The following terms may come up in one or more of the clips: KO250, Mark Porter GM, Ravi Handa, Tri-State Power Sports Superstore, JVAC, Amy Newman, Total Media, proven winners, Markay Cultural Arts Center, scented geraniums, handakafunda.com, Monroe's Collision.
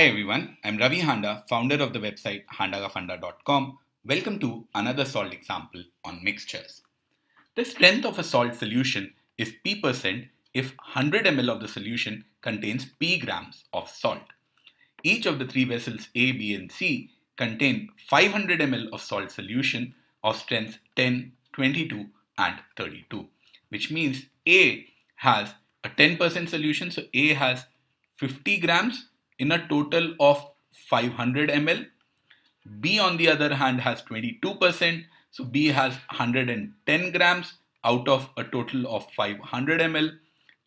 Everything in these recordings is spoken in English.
Hi everyone, I'm Ravi Handa, founder of the website handakafunda.com. Welcome to another salt example on mixtures. The strength of a salt solution is P% if 100 ml of the solution contains P grams of salt. Each of the three vessels A, B and C contain 500 ml of salt solution of strengths 10, 22 and 32, which means A has a 10% solution, so A has 50 grams in a total of 500 ml. B on the other hand has 22%, so B has 110 grams out of a total of 500 ml,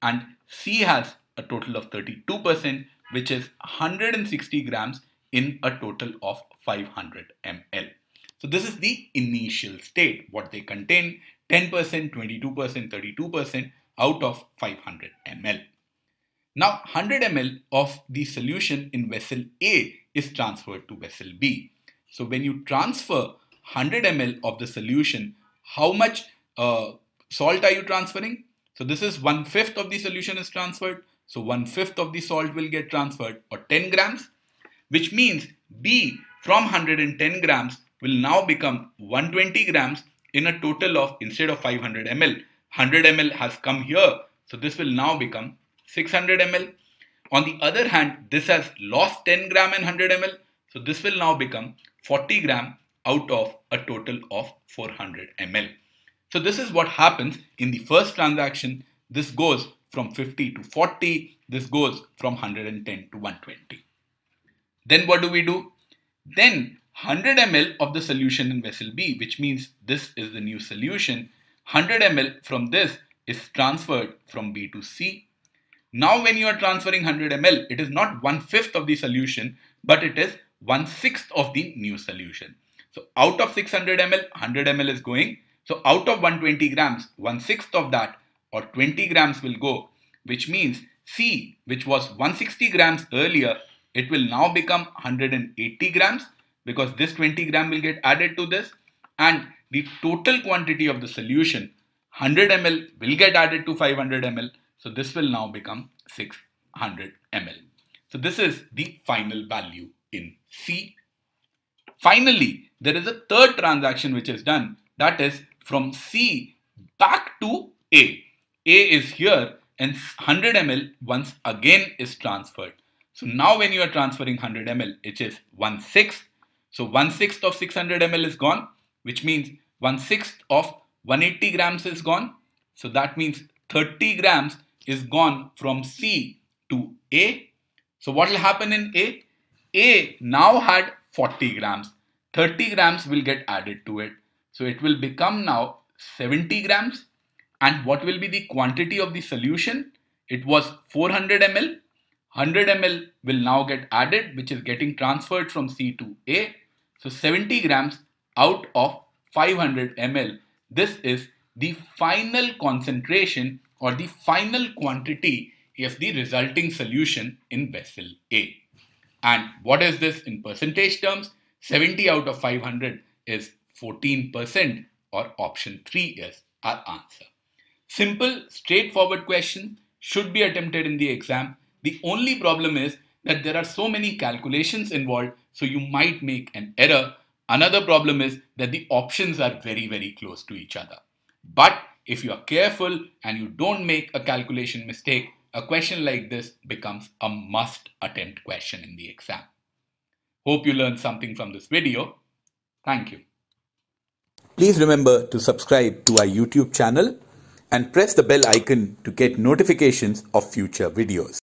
and C has a total of 32%, which is 160 grams in a total of 500 ml. So this is the initial state, what they contain: 10%, 22%, 32% out of 500 ml. Now 100 ml of the solution in vessel A is transferred to vessel B. So when you transfer 100 ml of the solution, how much salt are you transferring? So this is 1/5 of the solution is transferred. So 1/5 of the salt will get transferred, or 10 grams, which means B from 110 grams will now become 120 grams in a total of, instead of 500 ml, 100 ml has come here. So this will now become 600 ml. On the other hand, this has lost 10 gram and 100 ml. So this will now become 40 gram out of a total of 400 ml. So this is what happens in the first transaction. This goes from 50 to 40. This goes from 110 to 120. Then what do we do? Then 100 ml of the solution in vessel B, which means this is the new solution. 100 ml from this is transferred from B to C. Now when you are transferring 100 ml, it is not 1/5 of the solution, but it is 1/6 of the new solution. So out of 600 ml, 100 ml is going. So out of 120 grams, 1/6 of that, or 20 grams will go, which means C, which was 160 grams earlier, it will now become 180 grams because this 20 gram will get added to this, and the total quantity of the solution, 100 ml, will get added to 500 ml. So this will now become 600 ml. So this is the final value in C. Finally, there is a third transaction which is done, that is from C back to A. A is here and 100 ml once again is transferred. So now when you are transferring 100 ml, it is 1/6. So 1/6 of 600 ml is gone, which means 1/6 of 180 grams is gone. So that means 30 grams is gone from C to A. So what will happen in A? A now had 40 grams. 30 grams will get added to it. So it will become now 70 grams. And what will be the quantity of the solution? It was 400 ml. 100 ml will now get added, which is getting transferred from C to A. So 70 grams out of 500 ml. This is the final concentration or the final quantity of the resulting solution in vessel A. And what is this in percentage terms? 70 out of 500 is 14%, or option 3 is our answer. Simple, straightforward question, should be attempted in the exam. The only problem is that there are so many calculations involved, so you might make an error. Another problem is that the options are very close to each other. But if you are careful and you don't make a calculation mistake, a question like this becomes a must attempt question in the exam. Hope you learned something from this video. Thank you. Please remember to subscribe to our YouTube channel and press the bell icon to get notifications of future videos.